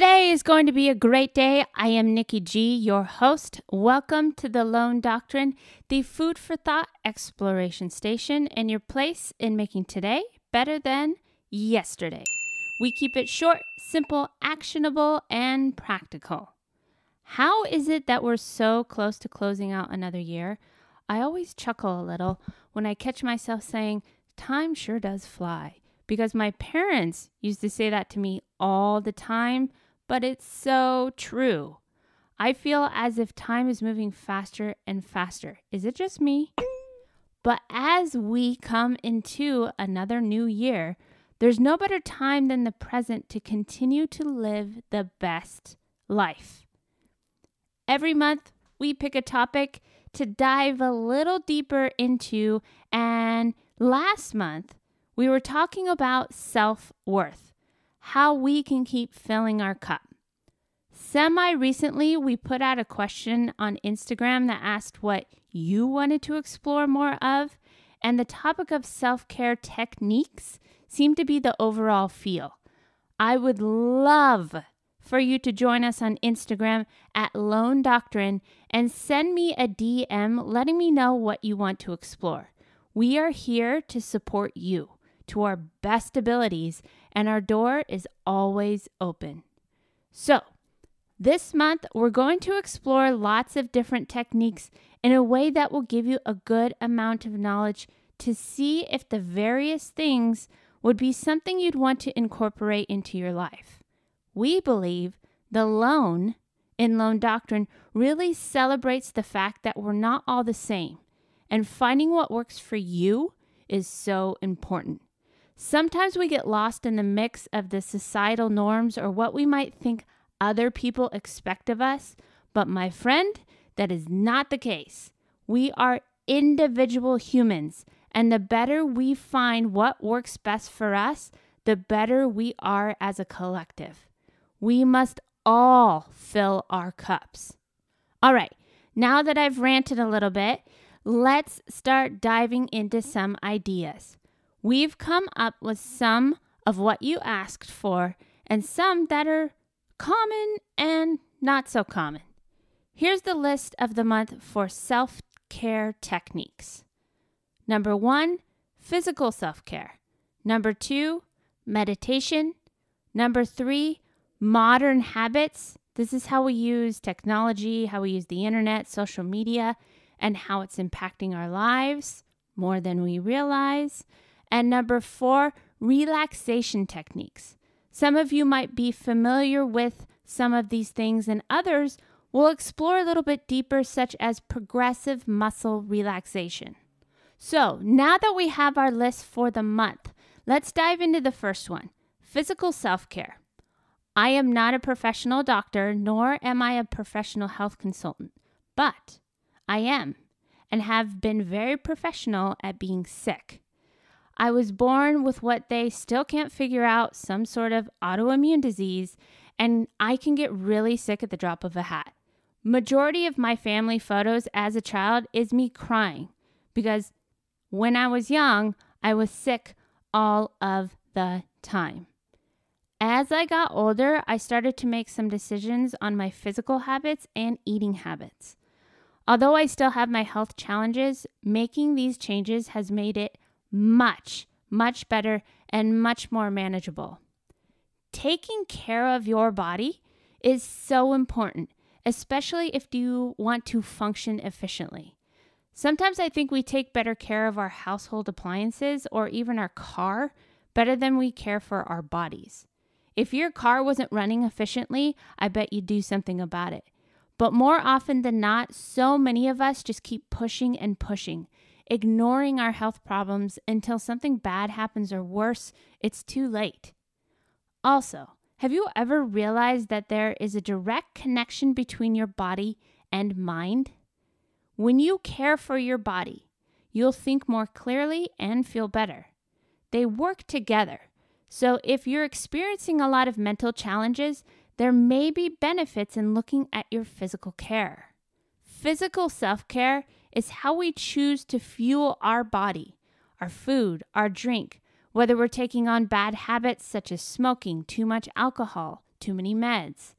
Today is going to be a great day. I am Nikki G, your host. Welcome to The Lone Doctrine, the food for thought exploration station, and your place in making today better than yesterday. We keep it short, simple, actionable, and practical. How is it that we're so close to closing out another year? I always chuckle a little when I catch myself saying, "Time sure does fly," because my parents used to say that to me all the time, but it's so true. I feel as if time is moving faster and faster. Is it just me? But as we come into another new year, there's no better time than the present to continue to live the best life. Every month, we pick a topic to dive a little deeper into, and last month, we were talking about self-worth, how we can keep filling our cup. Semi-recently, we put out a question on Instagram that asked what you wanted to explore more of, and the topic of self-care techniques seemed to be the overall feel. I would love for you to join us on Instagram at Lone Doctrine and send me a DM letting me know what you want to explore. We are here to support you to our best abilities, and our door is always open. So, this month, we're going to explore lots of different techniques in a way that will give you a good amount of knowledge to see if the various things would be something you'd want to incorporate into your life. We believe the Lone in Lone Doctrine really celebrates the fact that we're not all the same, and finding what works for you is so important. Sometimes we get lost in the mix of the societal norms or what we might think other people expect of us, but my friend, that is not the case. We are individual humans, and the better we find what works best for us, the better we are as a collective. We must all fill our cups. All right, now that I've ranted a little bit, let's start diving into some ideas. We've come up with some of what you asked for and some that are common and not so common. Here's the list of the month for self-care techniques. Number 1, physical self-care. Number 2, meditation. Number 3, modern habits. This is how we use technology, how we use the internet, social media, and how it's impacting our lives more than we realize. And number 4, relaxation techniques. Some of you might be familiar with some of these things, and others we'll explore a little bit deeper, such as progressive muscle relaxation. So now that we have our list for the month, let's dive into the first one, physical self-care. I am not a professional doctor, nor am I a professional health consultant, but I am and have been very professional at being sick. I was born with what they still can't figure out, some sort of autoimmune disease, and I can get really sick at the drop of a hat. Majority of my family photos as a child is me crying because when I was young, I was sick all of the time. As I got older, I started to make some decisions on my physical habits and eating habits. Although I still have my health challenges, making these changes has made it much better and much more manageable. Taking care of your body is so important, especially if you want to function efficiently. Sometimes I think we take better care of our household appliances or even our car better than we care for our bodies. If your car wasn't running efficiently, I bet you'd do something about it. But more often than not, so many of us just keep pushing and pushing, ignoring our health problems until something bad happens or worse, it's too late. Also, have you ever realized that there is a direct connection between your body and mind? When you care for your body, you'll think more clearly and feel better. They work together. So if you're experiencing a lot of mental challenges, there may be benefits in looking at your physical care. Physical self-care is how we choose to fuel our body, our food, our drink, whether we're taking on bad habits such as smoking, too much alcohol, too many meds,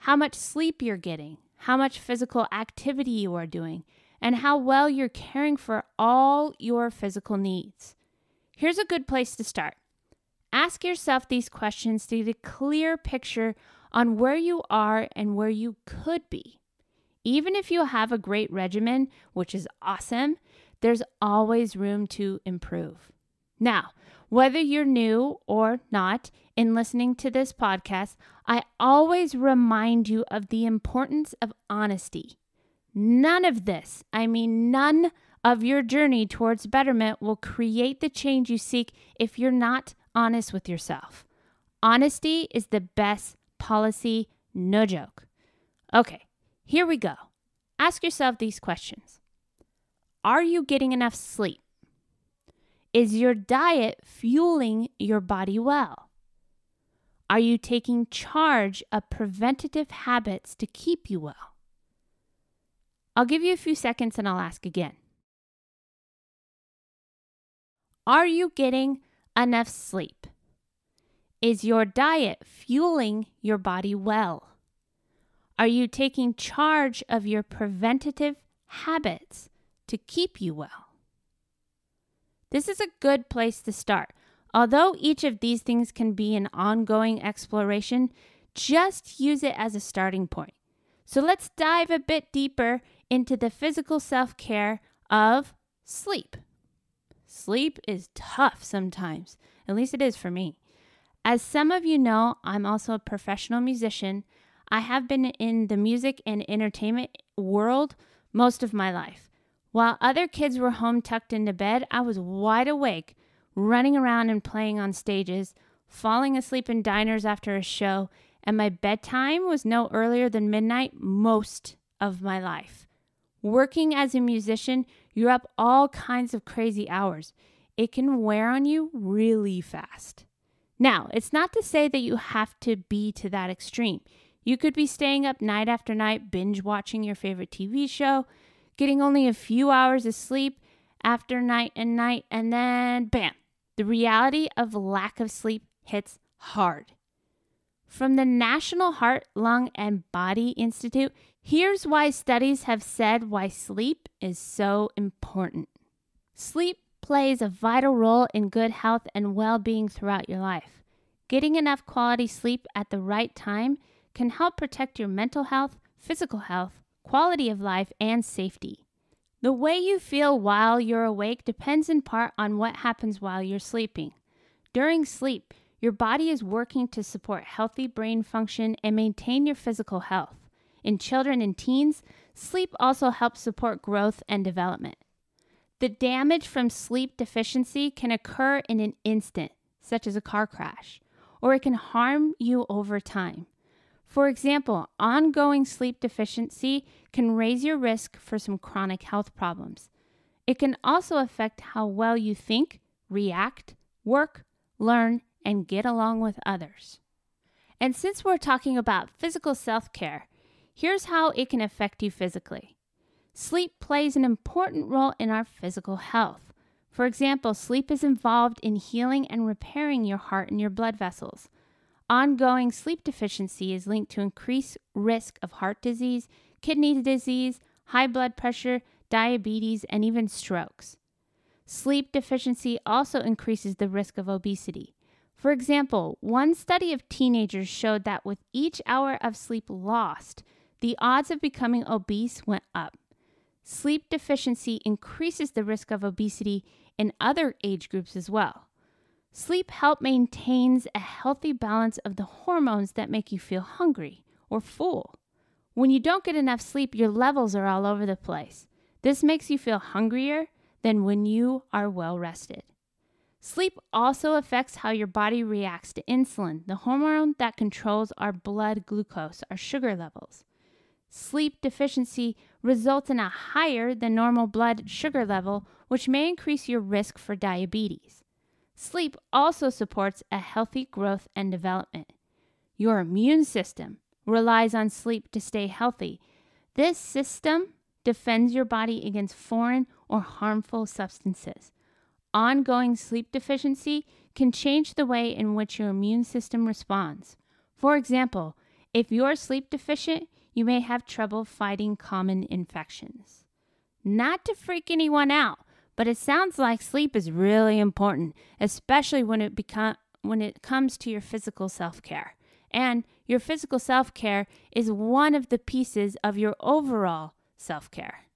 how much sleep you're getting, how much physical activity you are doing, and how well you're caring for all your physical needs. Here's a good place to start. Ask yourself these questions to get a clear picture on where you are and where you could be. Even if you have a great regimen, which is awesome, there's always room to improve. Now, whether you're new or not in listening to this podcast, I always remind you of the importance of honesty. None of this, I mean none of your journey towards betterment, will create the change you seek if you're not honest with yourself. Honesty is the best policy, no joke. Okay, here we go. Ask yourself these questions. Are you getting enough sleep? Is your diet fueling your body well? Are you taking charge of preventative habits to keep you well? I'll give you a few seconds and I'll ask again. Are you getting enough sleep? Is your diet fueling your body well? Are you taking charge of your preventative habits to keep you well? This is a good place to start. Although each of these things can be an ongoing exploration, just use it as a starting point. So let's dive a bit deeper into the physical self-care of sleep. Sleep is tough sometimes, at least it is for me. As some of you know, I'm also a professional musician. I have been in the music and entertainment world most of my life. While other kids were home tucked into bed, I was wide awake, running around and playing on stages, falling asleep in diners after a show, and my bedtime was no earlier than midnight most of my life. Working as a musician, you're up all kinds of crazy hours. It can wear on you really fast. Now, it's not to say that you have to be to that extreme. You could be staying up night after night, binge watching your favorite TV show, getting only a few hours of sleep after night and night, and then bam, the reality of lack of sleep hits hard. From the National Heart, Lung, and Body Institute, here's why studies have said why sleep is so important. Sleep plays a vital role in good health and well-being throughout your life. Getting enough quality sleep at the right time can help protect your mental health, physical health, quality of life, and safety. The way you feel while you're awake depends in part on what happens while you're sleeping. During sleep, your body is working to support healthy brain function and maintain your physical health. In children and teens, sleep also helps support growth and development. The damage from sleep deficiency can occur in an instant, such as a car crash, or it can harm you over time. For example, ongoing sleep deficiency can raise your risk for some chronic health problems. It can also affect how well you think, react, work, learn, and get along with others. And since we're talking about physical self-care, here's how it can affect you physically. Sleep plays an important role in our physical health. For example, sleep is involved in healing and repairing your heart and your blood vessels. Ongoing sleep deficiency is linked to increased risk of heart disease, kidney disease, high blood pressure, diabetes, and even strokes. Sleep deficiency also increases the risk of obesity. For example, one study of teenagers showed that with each hour of sleep lost, the odds of becoming obese went up. Sleep deficiency increases the risk of obesity in other age groups as well. Sleep help maintains a healthy balance of the hormones that make you feel hungry or full. When you don't get enough sleep, your levels are all over the place. This makes you feel hungrier than when you are well rested. Sleep also affects how your body reacts to insulin, the hormone that controls our blood glucose, our sugar levels. Sleep deficiency results in a higher than normal blood sugar level, which may increase your risk for diabetes. Sleep also supports a healthy growth and development. Your immune system relies on sleep to stay healthy. This system defends your body against foreign or harmful substances. Ongoing sleep deficiency can change the way in which your immune system responds. For example, if you're sleep deficient, you may have trouble fighting common infections. Not to freak anyone out, but it sounds like sleep is really important, especially when it comes to your physical self-care. And your physical self-care is one of the pieces of your overall self-care.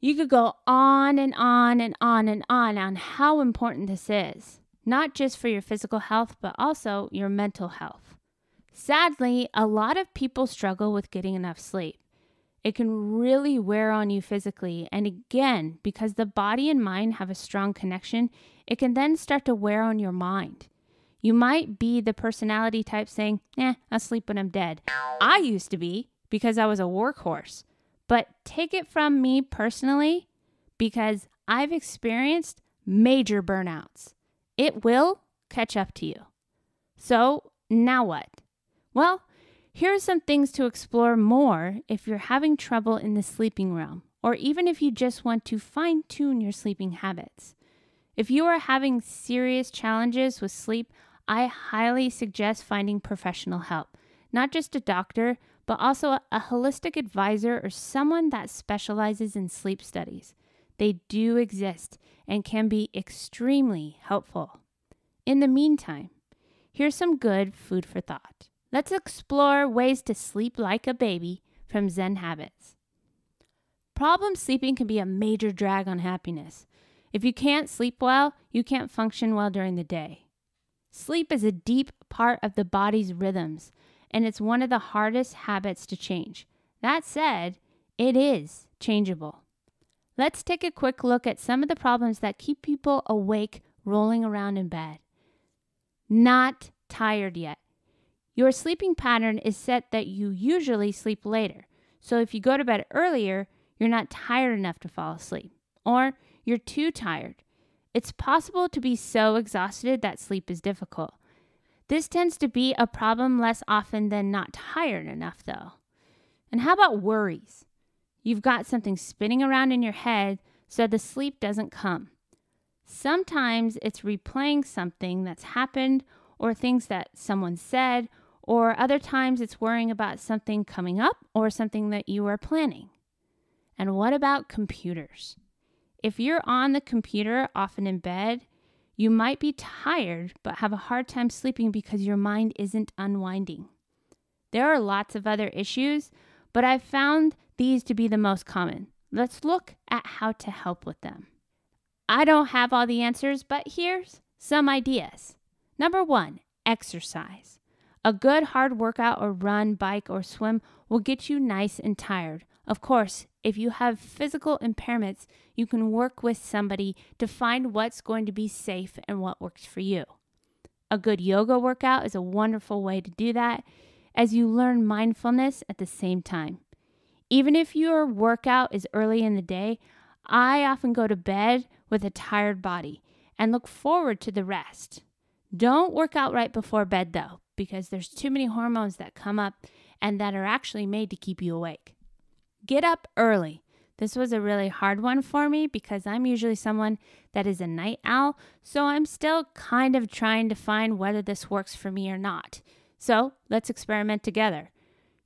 You could go on and on and on and on how important this is, not just for your physical health, but also your mental health. Sadly, a lot of people struggle with getting enough sleep. It can really wear on you physically, and again, because the body and mind have a strong connection, it can then start to wear on your mind. You might be the personality type saying, I'll sleep when I'm dead. I used to be, because I was a workhorse, but take it from me personally, because I've experienced major burnouts. It will catch up to you. So now what? Well, here are some things to explore more if you're having trouble in the sleeping realm, or even if you just want to fine-tune your sleeping habits. If you are having serious challenges with sleep, I highly suggest finding professional help, not just a doctor, but also a holistic advisor or someone that specializes in sleep studies. They do exist and can be extremely helpful. In the meantime, here's some good food for thought. Let's explore ways to sleep like a baby from Zen Habits. Problem sleeping can be a major drag on happiness. If you can't sleep well, you can't function well during the day. Sleep is a deep part of the body's rhythms, and it's one of the hardest habits to change. That said, it is changeable. Let's take a quick look at some of the problems that keep people awake rolling around in bed. Not tired yet. Your sleeping pattern is set that you usually sleep later. So if you go to bed earlier, you're not tired enough to fall asleep, or you're too tired. It's possible to be so exhausted that sleep is difficult. This tends to be a problem less often than not tired enough, though. And how about worries? You've got something spinning around in your head, so the sleep doesn't come. Sometimes it's replaying something that's happened or things that someone said, or other times it's worrying about something coming up or something that you are planning. And what about computers? If you're on the computer, often in bed, you might be tired but have a hard time sleeping because your mind isn't unwinding. There are lots of other issues, but I've found these to be the most common. Let's look at how to help with them. I don't have all the answers, but here's some ideas. Number 1, exercise. A good hard workout or run, bike, or swim will get you nice and tired. Of course, if you have physical impairments, you can work with somebody to find what's going to be safe and what works for you. A good yoga workout is a wonderful way to do that, as you learn mindfulness at the same time. Even if your workout is early in the day, I often go to bed with a tired body and look forward to the rest. Don't work out right before bed though, because there's too many hormones that come up and that are actually made to keep you awake. Get up early. This was a really hard one for me because I'm usually someone that is a night owl, so I'm still kind of trying to find whether this works for me or not. So let's experiment together.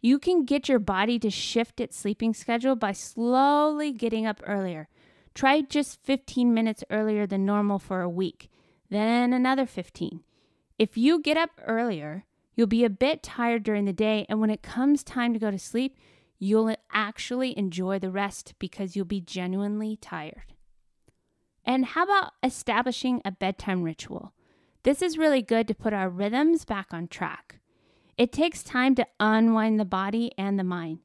You can get your body to shift its sleeping schedule by slowly getting up earlier. Try just 15 minutes earlier than normal for a week. Then another 15. If you get up earlier, you'll be a bit tired during the day, and when it comes time to go to sleep, you'll actually enjoy the rest because you'll be genuinely tired. And how about establishing a bedtime ritual? This is really good to put our rhythms back on track. It takes time to unwind the body and the mind.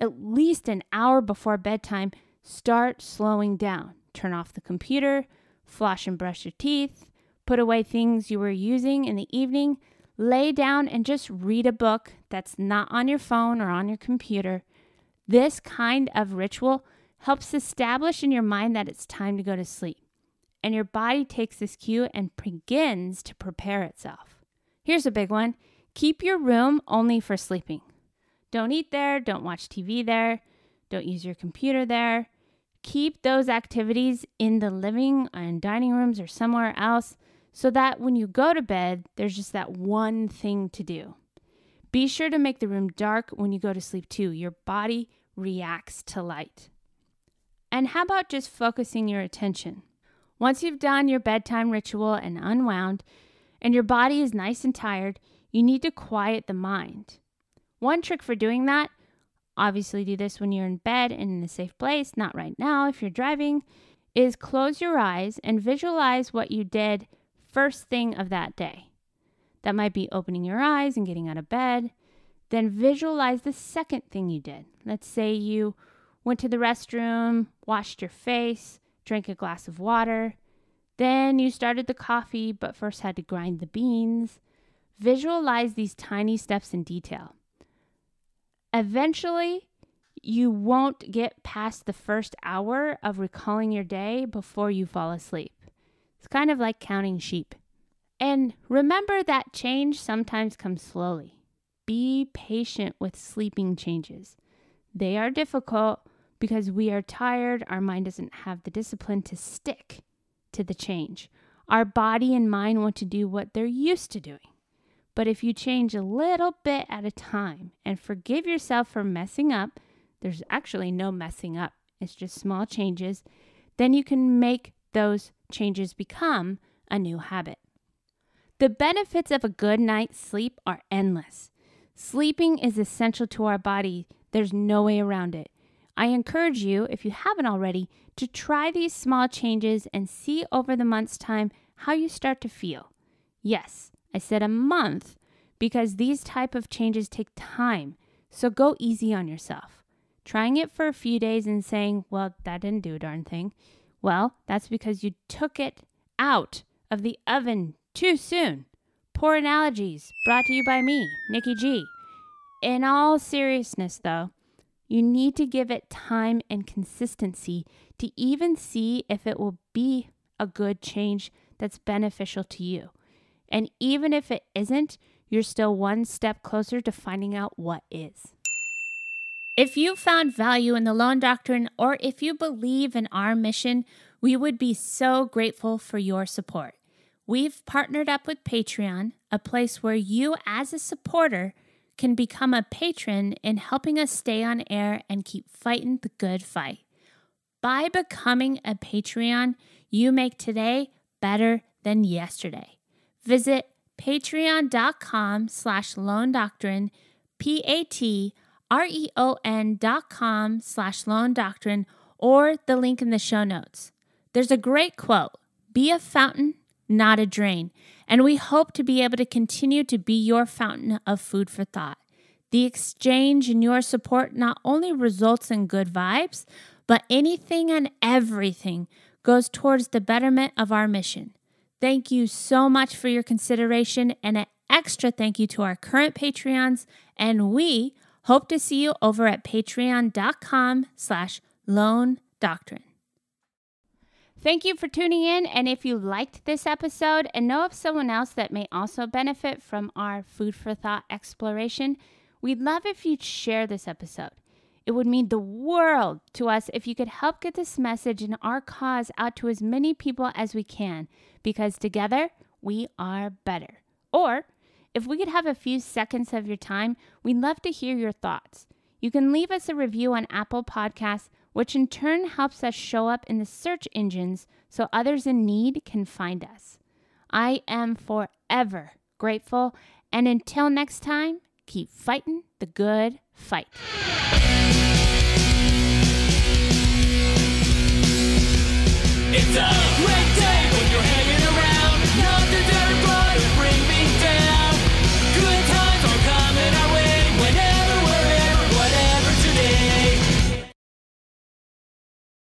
At least an hour before bedtime, start slowing down. Turn off the computer, flush and brush your teeth, put away things you were using in the evening, lay down and just read a book that's not on your phone or on your computer. This kind of ritual helps establish in your mind that it's time to go to sleep. And your body takes this cue and begins to prepare itself. Here's a big one. Keep your room only for sleeping. Don't eat there, don't watch TV there, don't use your computer there. Keep those activities in the living and dining rooms or somewhere else so that when you go to bed, there's just that one thing to do. Be sure to make the room dark when you go to sleep too. Your body reacts to light. And how about just focusing your attention? Once you've done your bedtime ritual and unwound, and your body is nice and tired, you need to quiet the mind. One trick for doing that, obviously do this when you're in bed and in a safe place, not right now if you're driving, is close your eyes and visualize what you did first thing of that day. That might be opening your eyes and getting out of bed. Then visualize the second thing you did. Let's say you went to the restroom, washed your face, drank a glass of water. Then you started the coffee, but first had to grind the beans. Visualize these tiny steps in detail. Eventually, you won't get past the first hour of recalling your day before you fall asleep. It's kind of like counting sheep. And remember that change sometimes comes slowly. Be patient with sleeping changes. They are difficult because we are tired. Our mind doesn't have the discipline to stick to the change. Our body and mind want to do what they're used to doing. But if you change a little bit at a time and forgive yourself for messing up, there's actually no messing up. It's just small changes. Then you can make those changes become a new habit. The benefits of a good night's sleep are endless. Sleeping is essential to our body. There's no way around it. I encourage you, if you haven't already, to try these small changes and see over the month's time how you start to feel. Yes, I said a month because these type of changes take time. So go easy on yourself. Trying it for a few days and saying, well, that didn't do a darn thing. Well, that's because you took it out of the oven too soon. Poor analogies brought to you by me, Nikki G. In all seriousness, though, you need to give it time and consistency to even see if it will be a good change that's beneficial to you. And even if it isn't, you're still one step closer to finding out what is. If you found value in the Lone Doctrine, or if you believe in our mission, we would be so grateful for your support. We've partnered up with Patreon, a place where you as a supporter can become a patron in helping us stay on air and keep fighting the good fight. By becoming a Patreon, you make today better than yesterday. Visit patreon.com/lonedoctrine, patreon.com/lonedoctrine, or the link in the show notes. There's a great quote, "Be a fountain, not a drain," and we hope to be able to continue to be your fountain of food for thought. The exchange in your support not only results in good vibes, but anything and everything goes towards the betterment of our mission. Thank you so much for your consideration, and an extra thank you to our current Patreons, and we hope to see you over at patreon.com/lonedoctrine. Thank you for tuning in, and if you liked this episode and know of someone else that may also benefit from our Food for Thought exploration, we'd love if you'd share this episode. It would mean the world to us if you could help get this message and our cause out to as many people as we can, because together we are better. Or, if we could have a few seconds of your time, we'd love to hear your thoughts. You can leave us a review on Apple Podcasts, which in turn helps us show up in the search engines so others in need can find us. I am forever grateful, and until next time, keep fighting the good fight.